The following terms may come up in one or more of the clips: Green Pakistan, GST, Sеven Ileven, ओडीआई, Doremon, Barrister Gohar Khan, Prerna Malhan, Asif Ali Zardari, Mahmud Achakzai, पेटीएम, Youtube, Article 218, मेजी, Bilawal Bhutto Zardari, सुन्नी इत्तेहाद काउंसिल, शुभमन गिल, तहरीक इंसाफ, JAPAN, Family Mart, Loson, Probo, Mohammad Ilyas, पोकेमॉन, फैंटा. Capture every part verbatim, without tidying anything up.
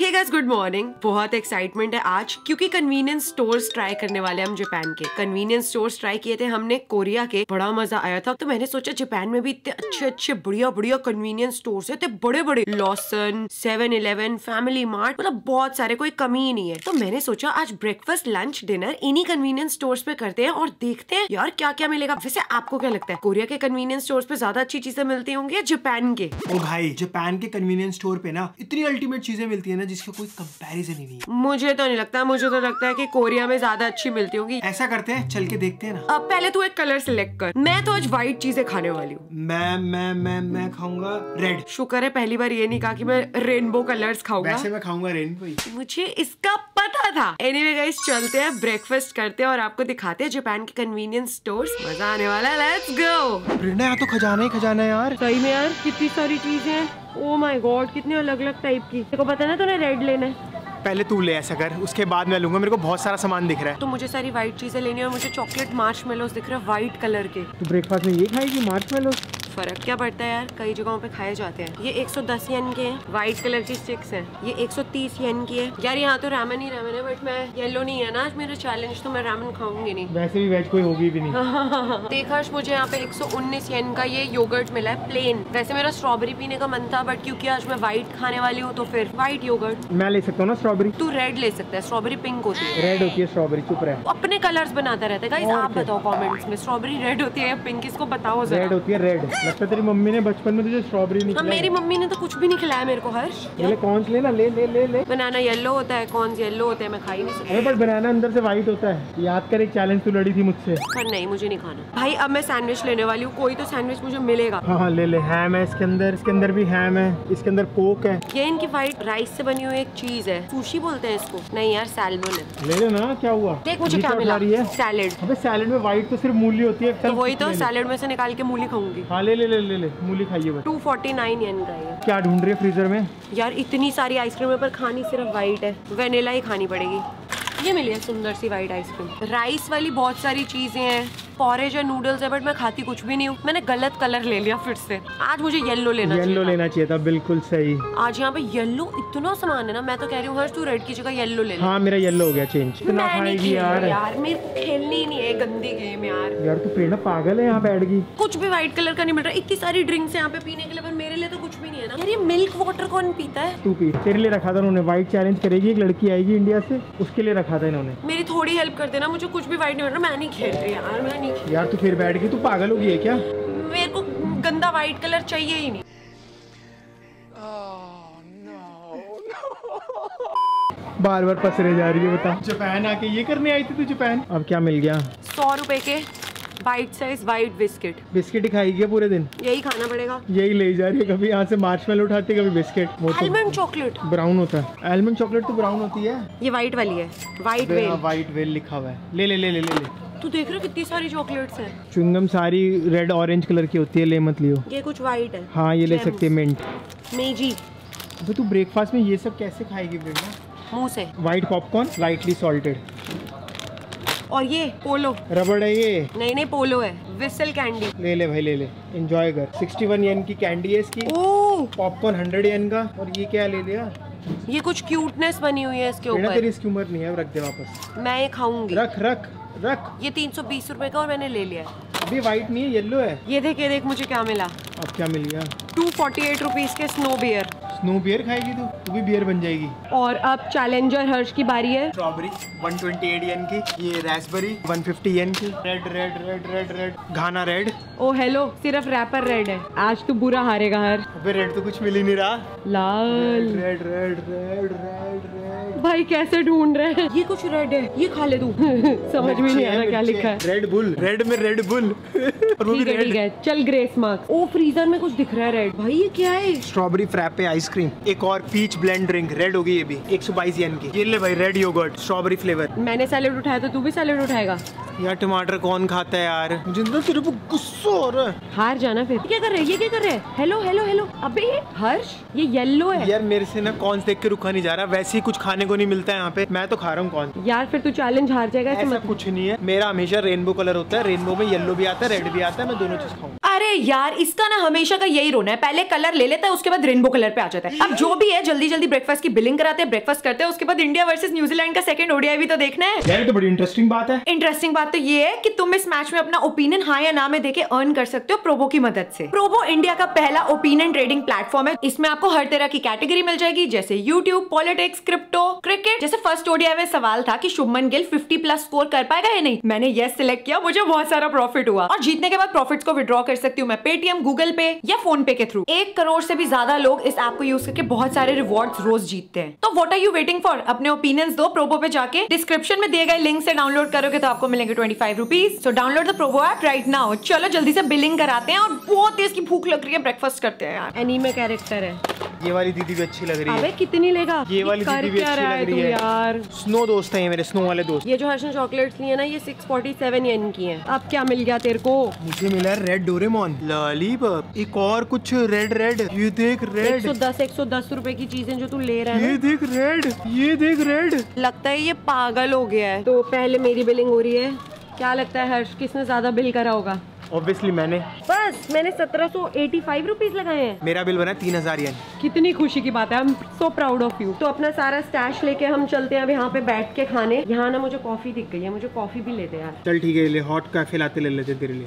हे guys, good morning. बहुत excitement है आज क्योंकि कन्वीनियंस स्टोर्स ट्राई करने वाले हम जापान के। कन्वीनियंस स्टोर्स ट्राई किए थे हमने कोरिया के, बड़ा मजा आया था। तो मैंने सोचा जापान में भी इतने अच्छे अच्छे बढ़िया बढ़िया कन्वीनियंस स्टोर्स है, इतने बड़े बड़े, Lawson, Seven Eleven, Family Mart, मतलब बहुत सारे, कोई कमी ही नहीं है। तो मैंने सोचा आज ब्रेकफास्ट, लंच, डिनर इन्हीं कन्वीनियंस स्टोर्स पे करते हैं और देखते हैं यार क्या क्या मिलेगा। वैसे आपको क्या लगता है, कोरिया के कन्वीनियंस स्टोर्स पे ज्यादा अच्छी चीजें मिलती होंगी या जापान के? ओ भाई, जापान के कन्वीनियंस स्टोर पे ना इतनी अल्टीमेट चीजें मिलती है ना जिसका कोई कंपैरिजन ही नहीं है। मुझे तो नहीं लगता, मुझे तो लगता है कि कोरिया में ज्यादा अच्छी मिलती होगी। ऐसा करते हैं, चल के देखते हैं ना। अब पहले तू एक कलर सिलेक्ट कर। मैं तो आज व्हाइट चीजें खाने वाली हूँ। मैं मैं मैं मैं खाऊंगा रेड। शुक्र है पहली बार ये नहीं कहा कि मैं रेनबो कलर्स खाऊंगा। वैसे मैं खाऊंगा रेनबो, मुझे इसका पता था। एनीवे गाइस, चलते हैं, ब्रेकफास्ट करते हैं और आपको दिखाते हैं जापान के कन्वीनियंस स्टोर्स। मजा आने वाला है, लेट्स गो। प्रेरणा, यहाँ तो खजाना ही खजाना है यार। सही में यार, कितनी सारी चीजें। ओ माय गॉड, कितने अलग अलग टाइप की। तेरे को पता है ना तूने रेड लेना है। पहले तू ले, ऐसा कर, उसके बाद मैं लूंगा। मेरे को बहुत सारा सामान दिख रहा है तो मुझे सारी व्हाइट चीजें लेनी है। और मुझे चॉकलेट मार्शमेलोस दिख रहे हैं व्हाइट कलर के। तो ब्रेकफास्ट में ये खाएगी मार्शमेलोस? फर्क क्या पड़ता है यार, कई जगहों पे खाए जाते हैं। ये एक सौ दस येन के हैं, व्हाइट कलर की स्टिक्स हैं। ये एक सौ तीस येन की है। यार यहाँ तो रामन ही रामन है, बट मैं येलो नहीं है ना आज मेरा चैलेंज, तो मैं रामन खाऊंगी नहीं। वैसे भी वेज कोई होगी भी नहीं। देख हर्ष, मुझे यहाँ पे एक सौ उन्नीस येन का ये योगर्ट मिला है, प्लेन। वैसे मेरा स्ट्रॉबेरी पीने का मन था, बट क्यूँकी आज मैं व्हाइट खाने वाली हूँ तो फिर व्हाइट योगर्ट मैं ले सकता हूँ ना। स्ट्रॉबेरी तू रेड ले सकता है। स्ट्रॉबेरी पिंक होती है, रेड होती है स्ट्रॉबेरी। चुप रहे, अपने कलर्स बनाता रहता है। आप बताओ कॉमेंट्स में, स्ट्रॉबेरी रेड होती है या पिंक, इसको बताओ। रेड होती है, रेड। लगता तेरी मम्मी ने बचपन में तुझे स्ट्रॉबेरी नहीं खिलाई। मेरी मम्मी ने तो कुछ भी नहीं खिलाया मेरे को। हर्ष, कौन ले ना, ले ले ले ले। बनाना येलो होता है, कौन येलो होता है, मैं खाई नहीं सकती। बट बनाना अंदर से व्हाइट होता है। याद कर, एक चैलेंज तू लड़ी थी मुझसे। पर नहीं, मुझे नहीं खाना भाई। अब मैं सैंडविच लेने वाली हूँ, कोई तो सैंडविच मुझे मिलेगा। हाँ ले ले। हैम है इसके अंदर, इसके अंदर भी हैम है, इसके अंदर कोक है। ये इनकी व्हाइट राइस से बनी हुई एक चीज है, सुशी बोलते हैं इसको। नहीं यार, सैल्मन है। ले लो ना, क्या हुआ। देख मुझे क्या मिला, सैलेड। सैलेड में व्हाइट तो सिर्फ मूली होती है। वही तो, सैलेड में से निकाल के मूली खाऊंगी। ले ले ले ले ले मूली खाइए। टू फोर्टी नाइन येन का है। क्या ढूंढ रही है फ्रीजर में? यार इतनी सारी आइसक्रीम है, पर खानी सिर्फ वाइट है, वेनिला ही खानी पड़ेगी। ये मिली है सुंदर सी वाइट आइसक्रीम। राइस वाली बहुत सारी चीजें हैं, पॉरेज और नूडल्स है, बट मैं खाती कुछ भी नहीं हूँ। मैंने गलत कलर ले लिया फिर से। आज मुझे येलो लेना चाहिए। येलो लेना चाहिए था, बिल्कुल सही। आज यहाँ पे येलो इतना सामान है ना, मैं तो कह रही हूँ हर्ष तू रेड की जगह येलो ले ले। हाँ, मेरा येलो हो गया चेंज। यार यार मेरे को खेलनी नहीं है गंदी गेम। यार यार तू प्रेरणा पागल है, यहाँ बैठ गई। कुछ भी व्हाइट कलर का नहीं मिल रहा। इतनी सारी ड्रिंक्स यहाँ पे पीने के लिए, पर मेरे लिए तो कुछ भी नहीं है ना। यार ये मिल्क वाटर कौन पीता है? तू पी, तेरे लिए रखा था उन्होंने। व्हाइट चैलेंज करेगी, एक लड़की आएगी इंडिया से, उसके लिए रखा था इन्होंने। मेरी थोड़ी हेल्प कर देना, मुझे कुछ भी व्हाइट नहीं मिल रहा। मैं नहीं खेल रही यार, मैं। यार तू फिर बैठ गई, तू पागल हो गई है क्या? मेरे को गंदा व्हाइट कलर चाहिए ही नहीं। बार बार पसरे जा रही है, बता। जापान आके ये करने आई थी तू जापान? अब क्या मिल गया? सौ रुपए के bite size white biscuit. Biscuit ही खाएगी पूरे दिन, यही खाना पड़ेगा, यही ले जा रही है। कभी यहाँ से मार्शमेलो उठाती है, कभी बिस्किट। आलमंड चॉकलेट ब्राउन होता है। आलमंड चॉकलेट तो ब्राउन होती है, ये वाइट वाली है। वाइट वेल, वाइट वेल लिखा हुआ है। ले ले ले ले ले। तू देख रहे हो कितनी सारी चॉकलेट्स हैं। चुंगम सारी रेड ऑरेंज कलर की होती है, ले मत लियो। ये कुछ वाइट है। हाँ ये ले सकते हैं, मिंट, मेजी। तो तू ब्रेकफास्ट में ये सब कैसे खाएगी बेटा? मुँह से। White popcorn, lightly salted. और ये पोलो रबड़ है, ये नहीं नहीं पोलो है। विसल कैंडी ले ले भाई, ले ले, एंजॉय कर। इकसठ येन की कैंडी है इसकी। पॉपकॉर्न हंड्रेड येन का। और ये क्या ले लिया? ये कुछ क्यूटनेस बनी हुई है इसके ऊपर। तेरी इसकी उम्र नहीं है, रख दे वापस। मैं ये खाऊंगी, रख रख रख। ये तीन सौ बीस रूपए का और मैंने ले लिया। अभी व्हाइट नहीं है, येलो है। ये देख, ये देख मुझे क्या मिला। अब क्या मिल गया? टू फोर्टी एट रुपीज के स्नो बियर। स्नो बियर खाएगी तू? तू भी बियर बन जाएगी। और अब चैलेंजर हर्ष की बारी है। Strawberry one twenty eight yen की, ये रैसबेरी वन फिफ्टी येन की। Red red red red red, Ghana red. Oh hello, सिर्फ रैपर रेड है। आज तू बुरा हारेगा हर्ष। अबे रेड तो कुछ मिल ही नहीं रहा। लाल red red red red red. भाई कैसे ढूंढ रहे हैं। ये कुछ रेड है, ये खा ले तू। समझ में नहीं आ रहा क्या लिखा है। रेड बुल, रेड में रेड बुल। ठीक है ठीक है, चल ग्रेस मार्क्स। ओ फ्रीजर में कुछ दिख रहा है रेड। भाई ये क्या है? Strawberry frappe ice cream. एक और पीच ब्लेंड ड्रिंक, रेड होगी ये भी, एक सौ बाईस येन की। ये ले भाई, रेड योगर्ट स्ट्रॉबेरी फ्लेवर। मैंने सैलेड उठाया तो तू भी सैलेड उठाएगा। यार टमाटर कौन खाता है यार, मुझे ना तेरे पे गुस्सा हो रहा है। हार जाना फिर। क्या कर रहे हैं, ये क्या कर रहे हैं? Hello hello hello. अबे हर्ष ये येलो है। यार मेरे से ना कॉर्न देख के रुका नहीं जा रहा। वैसे ही कुछ खाने को नहीं मिलता है यहाँ पे, मैं तो खा रहा हूँ कॉर्न। यार फिर तू चैलेंज हार जाएगा। ऐसा कुछ नहीं है, मेरा हमेशा रेनबो कलर होता है। रेनबो में येलो भी आता है, रेड भी आता है। मैं दोनों चीज खाऊंगा। अरे यार इसका ना हमेशा का यही रोना है, पहले कलर ले लेता है उसके बाद रेनबो कलर पे आ जाता है। अब जो भी है जल्दी जल्दी ब्रेकफास्ट की बिलिंग कराते हैं, ब्रेकफास्ट करते हैं, उसके बाद इंडिया वर्सेस न्यूजीलैंड का सेकंड ओडीआई भी तो देखना है। यार तो बड़ी इंटरेस्टिंग बात है। इंटरेस्टिंग बात तो ये है कि तुम इस मैच में अपना ओपिनियन हाँ या ना में देके अर्न कर सकते हो प्रोबो की मदद से। प्रोबो इंडिया का पहला ओपिनियन ट्रेडिंग प्लेटफॉर्म है। इसमें आपको हर तरह की कैटेगरी मिल जाएगी जैसे यूट्यूब, पॉलिटिक्स, क्रिप्टो, क्रिकेट। जैसे फर्स्ट ओडीआई में सवाल था कि शुभमन गिल fifty plus score कर पाएगा या नहीं, मैंने यस सिलेक्ट किया, मुझे बहुत सारा प्रॉफिट हुआ और जीतने के बाद प्रॉफिट को विड्रॉ कर सकती हूँ मैं पेटीएम, गूगल पे या फोन पे के थ्रू। एक करोड़ से भी ज्यादा लोग इस ऐप को यूज करके बहुत सारे रिवॉर्ड्स रोज जीतते हैं। तो what are you waiting for, अपने ओपिनियंस दो प्रोबो पे जाके, डिस्क्रिप्शन में दिए गए लिंक से डाउनलोड करोगे तो आपको मिलेंगे twenty five rupees. So download the Probo app right now. चलो जल्दी से बिलिंग कराते हैं और बहुत तेज की भूख लग रही है, ब्रेकफास्ट करते हैं यार। एनीमे कैरेक्टर है ये वाली, दीदी भी अच्छी लग रही है। अबे कितनी लेगा? ये वाली दीदी भी अच्छी लग रही है यार। स्नो दोस्त है ये मेरे, स्नो वाले दोस्त। ये जो हर्षन चॉकलेट्स लिए ना ये सिक्स फोर्टी सेवन येन की हैं। अब क्या मिल गया तेरे को? मुझे मिला रेड डोरेमोन लॉलीपॉप, एक और कुछ रेड रेड, ये देख रेड। एक सौ दस एक सौ दस रूपए की चीजें जो तू ले रहा है, ये देख रेड, ये देख रेड। लगता है ये पागल हो गया है। तो पहले मेरी बिलिंग हो रही है। क्या लगता है हर्ष किसने ज्यादा बिल करा होगा? ऑब्वियसली मैंने, बस मैंने सत्रह सौ पचासी रुपीस लगाए हैं। मेरा बिल बना तीन हजार। कितनी खुशी की बात है, I'm so proud of you। तो अपना सारा स्टैश लेके हम चलते हैं अब यहाँ पे बैठ के खाने। यहाँ ना मुझे कॉफी दिख गई है, मुझे कॉफी भी लेते हैं यार। चल ठीक है ले, हॉट कैफे लाते ले लेते तेरे लिए।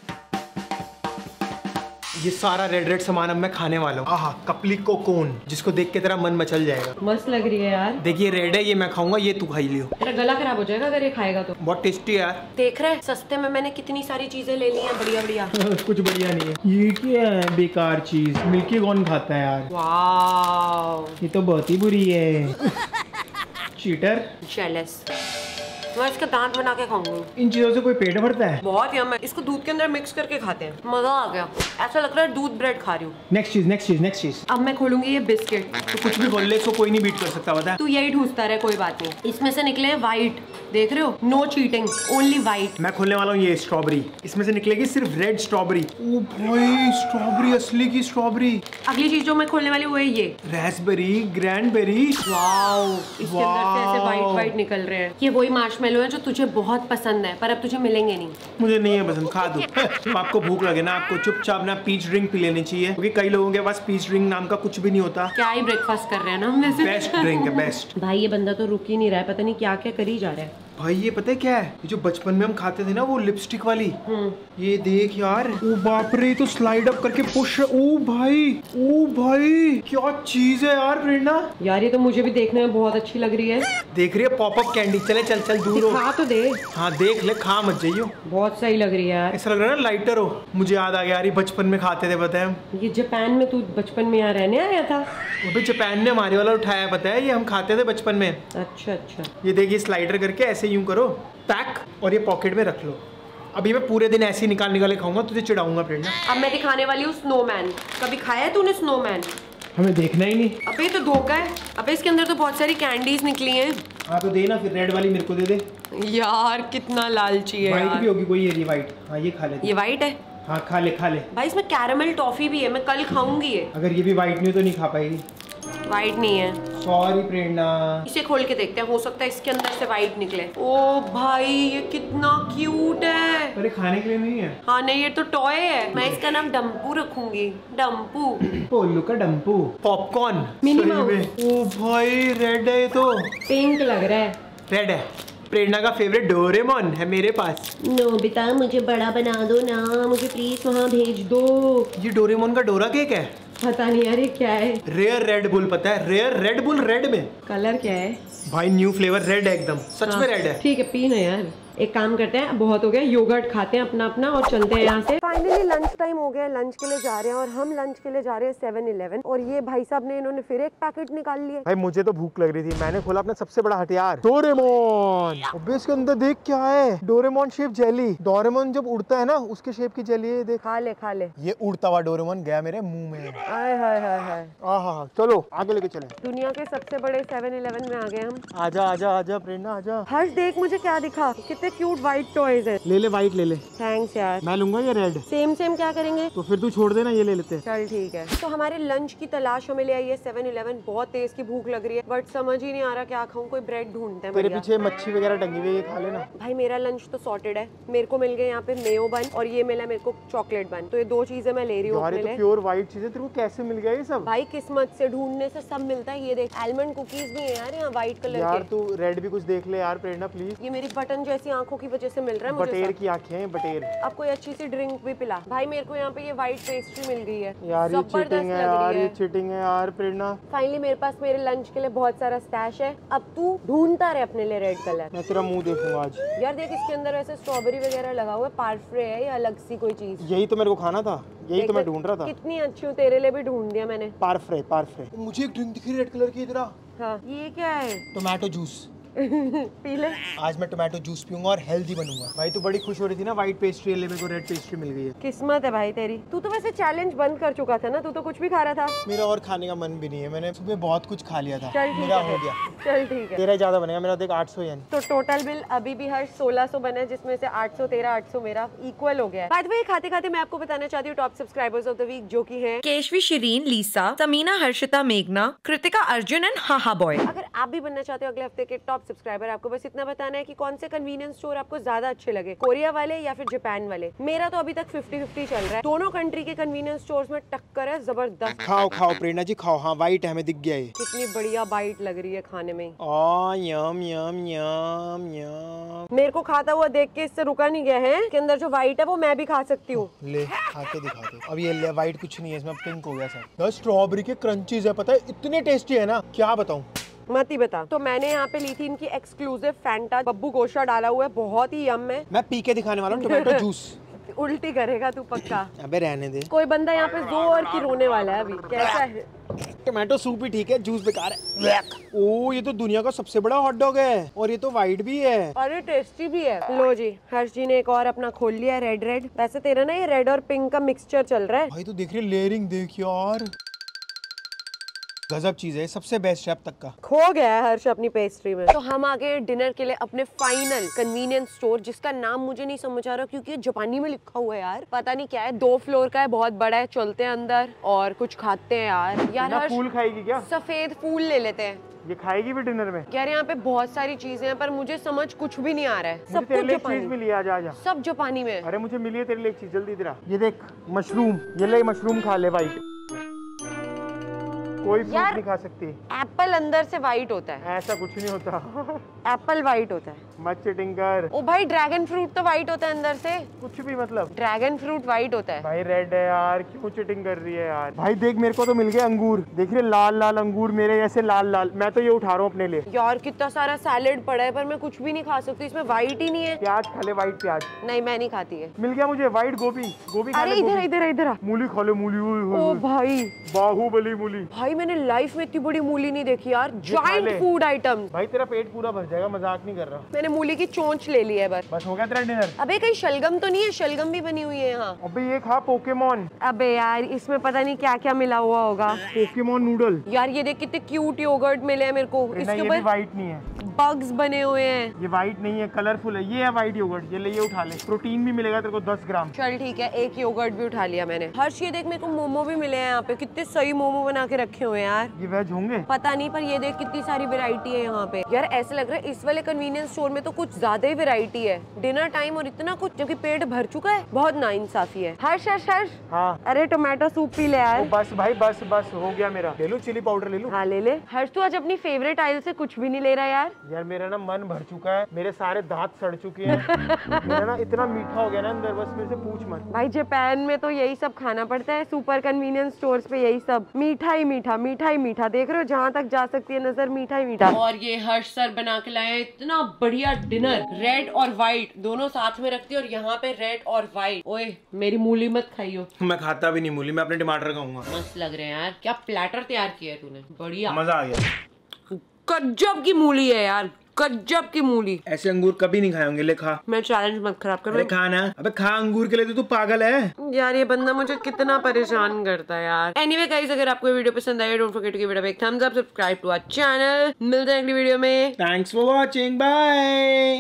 ये सारा रेड रेड सामान अब मैं खाने वाला हूँ। आहा कपली को कोन, जिसको देख के तेरा मन मचल जाएगा। मस्त लग रही है यार। देखिए रेड है, ये मैं खाऊंगा, ये तू खाई लियो। तेरा गला खराब हो जाएगा अगर ये खाएगा तो। बहुत टेस्टी है यार। देख रहे सस्ते में मैंने कितनी सारी चीजें ले ली है, बढ़िया बढ़िया। कुछ बढ़िया नहीं है। ये क्या है बेकार चीज, मिल्की कौन खाता है यार। वाह ये तो बहुत ही बुरी है। Cheater, jealous. मैं इसका दांत बना के खाऊंगी। इन चीजों से कोई पेट भरता है? बहुत यम है। इसको दूध के अंदर मिक्स करके खाते हैं, मजा आ गया। ऐसा लग रहा है दूध ब्रेड खा रही हूँ। नेक्स्ट चीज, नेक्स्ट चीज, नेक्स्ट चीज। अब मैं खोलूंगी ये बिस्किट। तो कुछ भी बोल ले, इसको कोई नहीं बीट कर सकता, बता। तू यही ढूंढता रहे, कोई बात नहीं। इसमें से निकले व्हाइट, देख रहे हो, नो चीटिंग ओनली व्हाइट। मैं खोलने वाला हूँ ये स्ट्रॉबेरी, इसमें से निकलेगी सिर्फ रेड स्ट्रॉबेरी। ओ भाई स्ट्रॉबेरी, असली की स्ट्रॉबेरी। अगली चीज जो मैं खोलने वाली वो है ये रेस्पबेरी, ग्रैनबेरी। वाओ इसके अंदर से ऐसे व्हाइट व्हाइट निकल रहे हैं। ये वही मार्शमेलो है जो तुझे बहुत पसंद है पर अब तुझे मिलेंगे नहीं। मुझे नहीं है पसंद, खा दो। आपको भूख लगे ना आपको चुपचाप ना पीच ड्रिंक पी लेनी चाहिए क्योंकि कई लोगों के पास पीच ड्रिंक नाम का कुछ भी नहीं होता। क्या ही ब्रेकफास्ट कर रहे हैं ना हम, वैसे बेस्ट ड्रिंक है बेस्ट। भाई ये बंदा तो रुक ही नहीं रहा है, पता नहीं क्या क्या कर ही जा रहा है। भाई ये पता है क्या है, ये जो बचपन में हम खाते थे ना वो लिपस्टिक वाली, ये देख यार। ओ बाप रे, तो स्लाइड अप करके पुश। ओ भाई, ओ भाई क्या चीज है यार प्रेरणा। यार ये तो मुझे भी देखने में बहुत अच्छी लग रही है। देख रही है पॉपअप कैंडी, चले चल चल दूर हो। खा तो दे। हाँ देख ले, खा मत जाइयो। बहुत सही लग रही है यार, ऐसा लग रहा है ना लाइटर हो। मुझे याद आ गया यार, बचपन में खाते थे पता है। ये जापान में तू बचपन में यहाँ रहने आया था? जापान ने हमारे वाला उठाया पता है, ये हम खाते थे बचपन में। अच्छा अच्छा। ये देखिए स्लाइडर करके ऐसे यूं करो पैक और ये पॉकेट में रख लो। अभी मैं पूरे दिन ऐसे ही निकाल निकाल खाऊंगा, तुझे चिढ़ाऊंगा फ्रेंड। अब मैं दिखाने वाली हूँ स्नोमैन। कभी खाया है तूने स्नोमैन? हमें देखना ही नहीं। अबे तो धोखा है, अबे इसके अंदर तो बहुत सारी कैंडीज निकली हैं। हाँ तो देना फिर, रेड वाली मेरे को दे दे। यार कितना लालची है। व्हाइट भी होगी कोई, ये व्हाइट। हाँ ये खा ले, ये व्हाइट है। हाँ खा ले खा ले। भाई इसमें कैरामल टॉफी भी है, मैं कल खाऊंगी ये। अगर ये भी व्हाइट नहीं तो नहीं खा पाएगी। व्हाइट नहीं है, सॉरी प्रेरणा। इसे खोल के देखते हैं, हो सकता है इसके अंदर से व्हाइट निकले। ओ भाई ये कितना क्यूट है। अरे खाने के लिए नहीं है। हाँ नहीं ये तो टॉय है। मैं इसका नाम डम्पू रखूंगी, डम्पू। पोल्लू का डम्पू। Popcorn mini mouse. ओ भाई रेड है, तो पिंक लग रहा है। रेड है। प्रेरणा का फेवरेट डोरेमोन है मेरे पास। नो बेटा मुझे बड़ा बना दो ना, मुझे प्लीज वहाँ भेज दो। ये डोरेमोन का डोरा केक है। पता नहीं यार ये क्या है। रेयर रेड बुल, पता है रेयर रेड बुल। रेड में कलर क्या है भाई? न्यू फ्लेवर रेड है एकदम, सच में रेड है। ठीक है पीना यार, एक काम करते हैं बहुत हो गया, योगर्ट खाते हैं अपना अपना और चलते हैं यहाँ से। फाइनली लंच टाइम हो गया, लंच के लिए जा रहे हैं और हम लंच के लिए जा रहे हैं सेवन इलेवन। और ये भाई साहब ने इन्होंने फिर एक पैकेट निकाल लिया। भाई मुझे तो भूख लग रही थी, मैंने खोला अपना सबसे बड़ा हथियार डोरेमोन। अबे इसके अंदर देख क्या है, डोरेमोन शेप जेली। डोरेमोन जब उड़ता है ना उसके शेप की जेली है, देख। खा ले खा ले। ये उड़ता हुआ डोरेमोन गया मेरे मुँह में। हाय हाय हाय हाय। हाँ चलो आगे लेके चले। दुनिया के सबसे बड़े सेवन इलेवन में आ गए हम। आजा आजा आजा प्रेरणा आजा। हर्ष देख मुझे क्या दिखा, कितने क्यूट व्हाइट टॉयज है। ले ले व्हाइट ले ले। थैंक्स यार। मैं लूंगा ये रेड। सेम सेम क्या करेंगे? तो फिर तू छोड़ देना, ये ले लेते हैं। चल ठीक है। तो हमारे लंच की तलाश हमें ले आई है सेवन इलेवन। बहुत तेज की भूख लग रही है बट समझ ही नहीं आ रहा क्या खाऊं। कोई ब्रेड ढूंढते हैं। मेरे पीछे मच्छी वगैरह टंगी हुई है, खा लेना। भाई मेरा लंच तो सॉर्टेड है। मेरे को मिल गए यहाँ पे मेयो बन और ये मिला मेरे को चॉकलेट बन। तो ये दो चीजें मैं ले रही हूँ। प्योर व्हाइट चीजें तेरे को कैसे मिल गया ये सब? भाई किस्मत से, ढूंढने से सब मिलता है। ये देख आलमंड कुकीज भी है यार यहाँ व्हाइट कलर। यार तू रेड भी कुछ देख ले यार प्रेरणा प्लीज। ये मेरी बटन जैसी आंखों की वजह से मिल रहा है मुझे। बटेर की आंखें हैं बटेर। अब कोई अच्छी सी ड्रिंक भी पिला। भाई मेरे को यहाँ पे ये व्हाइट पेस्ट्री मिल गई है यार। ये चीटिंग है यार, ये चीटिंग है यार प्रेरणा। फाइनली मेरे पास मेरे लंच के लिए बहुत सारा स्टैश है। अब तू ढूंढता रहे अपने लिए रेड कलर। मैं तेरा मुँह देखूंगा आज। यार देख इसके अंदर वैसे स्ट्रॉबेरी वगैरह लगा हुआ है। पार्फ्रे है या अलग सी कोई चीज। यही तो मेरे को खाना था, यही तो मैं ढूंढ रहा था। कितनी अच्छी हूँ, तेरे लिए भी ढूंढ दिया मैंने। पार्फ्रे पार्फ्रे। मुझे एक ड्रिंक दिख रही है रेड कलर की इधर। हाँ ये क्या है? Tomato juice. पी ले। आज मैं टोमेटो जूस पीऊंगा और हेल्दी बनूंगा। भाई तू तो बड़ी खुश हो रही थी ना व्हाइट पेस्ट्री ले, मेरे को रेड पेस्ट्री मिल गई है। किस्मत है भाई तेरी। तू तो वैसे चैलेंज बंद कर चुका था ना, तू तो कुछ भी खा रहा था। मेरा और खाने का मन भी नहीं है, मैंने सुबह बहुत कुछ खा लिया था। चल मेरा हो गया। चल ठीक है। तेरा ज्यादा बनेगा, मेरा देख आठ सौ येन। तो टोटल बिल अभी भी हर सोलह सौ बना है जिसमें से आठ सौ तेरह आठ सौ मेरा इक्वल हो गया। बाय द वे खाते खाते मैं आपको बताना चाहती हूँ top subscribers of the week जो की है केशवी, शिरीन, लीसा, समीना, हर्षिता, मेघना, Kritika, Arjun and haha boy. अगर आप भी बनना चाहते हो अगले हफ्ते के टॉप सब्सक्राइबर, आपको बस इतना बताना है कि कौन से कन्वीनियंस स्टोर आपको ज्यादा अच्छे लगे, कोरिया वाले या फिर जापान वाले। मेरा तो अभी तक फिफ्टी फिफ्टी चल रहा है। दोनों कंट्री के कन्वीनियंस स्टोर्स में टक्कर है जबरदस्त। खाओ खाओ प्रेरणा जी खाओ। हाँ वाइट हमें दिख गया है। कितनी बढ़िया वाइट लग रही है खाने में। आ, यम, यम, यम, यम। मेरे को खाता हुआ देख के इससे रुका नहीं गया है। इसके अंदर जो व्हाइट है वो मैं भी खा सकती हूँ। ले खाते दिखाते। अब ये व्हाइट कुछ नहीं है, इसमें पिंक हो गया सर। स्ट्रॉबेरी के क्रंचीज है, पता है इतने टेस्टी है ना क्या बताऊँ। मत ही बता। तो मैंने यहाँ पे ली थी इनकी एक्सक्लूसिव फैंटा, बब्बू गोशा डाला हुआ है, बहुत ही यम है। मैं पी के दिखाने वाला हूँ टोमेटो जूस। उल्टी करेगा तू पक्का। अबे रहने दे। कोई बंदा यहाँ पे दो और की रोने वाला है अभी। कैसा है? टोमेटो सूप ही ठीक है, जूस बेकार है। ओ ये तो दुनिया का सबसे बड़ा हॉट डॉग है और ये तो वाइट भी है और ये टेस्टी भी है। लो जी हर्ष जी ने एक और अपना खोल लिया रेड रेड। वैसे तेरा ना ये रेड और पिंक का मिक्सचर चल रहा है। भाई तो देख रही लेयरिंग देख यार, गजब चीज है, सबसे बेस्ट है अब तक का। खो गया है हर्ष अपनी पेस्ट्री में। तो हम आ गए डिनर के लिए अपने फाइनल कन्वीनियंस स्टोर जिसका नाम मुझे नहीं समझ आ रहा क्योंकि जापानी में लिखा हुआ है यार, पता नहीं क्या है। दो फ्लोर का है, बहुत बड़ा है। चलते हैं अंदर और कुछ खाते हैं यार। यार हर्ष फूल खाएगी क्या? सफेद फूल ले लेते हैं। ये खाएगी भी डिनर में? यार यहाँ पे बहुत सारी चीजें हैं पर मुझे समझ कुछ भी नहीं आ रहा है। सब तेरे लिए चीज मिली है, आजा आजा। सब जापानी में। अरे मुझे मिली है तेरे लिए एक चीज, जल्दी इधर। ये देख मशरूम, ये ले मशरूम खा ले। वाइट कोई फ्रूट नहीं खा सकती। एप्पल अंदर से व्हाइट होता है। ऐसा कुछ नहीं होता। एप्पल व्हाइट होता है। मत चिटिंग कर। ओ भाई ड्रैगन फ्रूट तो व्हाइट होता है अंदर से। कुछ भी मतलब ड्रैगन फ्रूट व्हाइट होता है। भाई रेड है यार, क्यों चिटिंग कर रही है यार। भाई देख मेरे को तो मिल गया अंगूर, देख रहे लाल लाल अंगूर मेरे जैसे लाल लाल। मैं तो ये उठा रहा हूँ अपने लिए। यार कितना सारा सैलेड पड़ा है पर मैं कुछ भी नहीं खा सकती, इसमें व्हाइट ही नहीं है। प्याज खा ले, व्हाइट प्याज। नहीं मैं नहीं खाती है। मिल गया मुझे व्हाइट गोभी। गोभी खा ले। इधर इधर इधर। मूली खा लो मूली। ओ भाई बाहुबली मूली। भाई मैंने लाइफ में इतनी बड़ी मूली नहीं देखी यार। Giant food item. भाई तेरा पेट पूरा भर जाएगा, मजाक नहीं कर रहा। मैंने मूली की चोंच ले ली है बस। बस हो गया तेरा डिनर। अबे कहीं शलगम तो नहीं है? शलगम भी बनी हुई है यहाँ। अबे ये खा पोकेमॉन। अबे यार इसमें पता नहीं क्या क्या मिला हुआ होगा। पोकेमॉन noodle. यार ये देख कितने क्यूट योगर्ट मिले हैं मेरे को। इसके ऊपर व्हाइट नहीं है, बग्स बने हुए हैं। ये व्हाइट नहीं है, कलरफुल है। ये है व्हाइट योगर्ट, ये ले, ये उठा ले। प्रोटीन भी मिलेगा तेरे को दस ग्राम। चल ठीक है, एक योगर्ट भी उठा लिया मैंने। हर्ष ये देख मेरे को मोमो भी मिले हैं यहाँ पे। कितने सही मोमो बना के रखे हुए हैं यार। ये वेज होंगे पता नहीं, पर ये देख कितनी सारी वेरायटी है यहाँ पे। यार ऐसा लग रहा है इस वाले कन्वीनियंस स्टोर में तो कुछ ज्यादा ही वेरायटी है। डिनर टाइम और इतना कुछ, जबकि पेट भर चुका है। बहुत नाइंसाफी है। हर्ष हर्ष हर्ष। हाँ अरे टोमेटो सूप पी ले यार। बस भाई बस बस हो गया मेरा। ले लूं चिली पाउडर ले लूं? हाँ ले ले। हर्ष तू आज अपनी फेवरेट आइल से कुछ भी नहीं ले रहा यार। यार मेरा ना मन भर चुका है, मेरे सारे दांत सड़ चुके हैं। मेरा ना इतना मीठा हो गया ना अंदर, बस मेरे से पूछ मत। भाई जापान में तो यही सब खाना पड़ता है, सुपर कन्वीनियंस स्टोर्स पे यही सब मीठा ही मीठा मीठा ही मीठा। देख रहे हो जहाँ तक जा सकती है नजर, मीठा ही मीठा। और ये हर्ष सर बना के लाए इतना बढ़िया डिनर, रेड और व्हाइट दोनों साथ में रखती है और यहाँ पे रेड और व्हाइट। ओए मेरी मूली मत खाइयो। मैं खाता भी नहीं मूली, मैं अपने टमाटर खाऊंगा। मस्त लग रहे हैं यार, क्या प्लेटर तैयार किया है तूने, बढ़िया मजा आ गया। गजब की मूली है यार, गजब की मूली। ऐसे अंगूर कभी नहीं खाए होंगे। ले खा। मैं चैलेंज मत खराब कर। अरे खा ना। अबे खा अंगूर के लिए तो तू पागल है। यार ये बंदा मुझे कितना परेशान करता है यार। एनीवे गाइस अगर आपको ये वीडियो पसंद आई don't forget to give it a big thumbs up, subscribe to our channel. मिलते हैं अगली वीडियो में। Thanks for watching, bye.